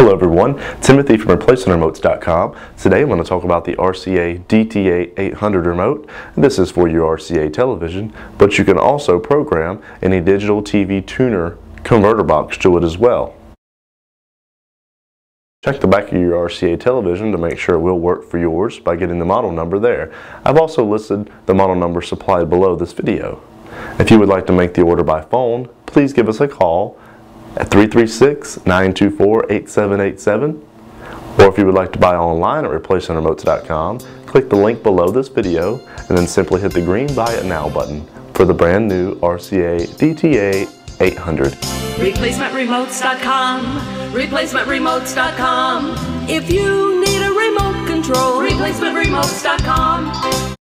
Hello everyone, Timothy from ReplacementRemotes.com. Today I'm going to talk about the RCA DTA 800 remote. This is for your RCA television, but you can also program any digital TV tuner converter box to it as well. Check the back of your RCA television to make sure it will work for yours by getting the model number there. I've also listed the model number supplied below this video. If you would like to make the order by phone, please give us a call at 336-924-8787, or if you would like to buy online at ReplacementRemotes.com, click the link below this video and then simply hit the green Buy It Now button for the brand new RCA DTA 800. ReplacementRemotes.com, ReplacementRemotes.com. If you need a remote control, ReplacementRemotes.com.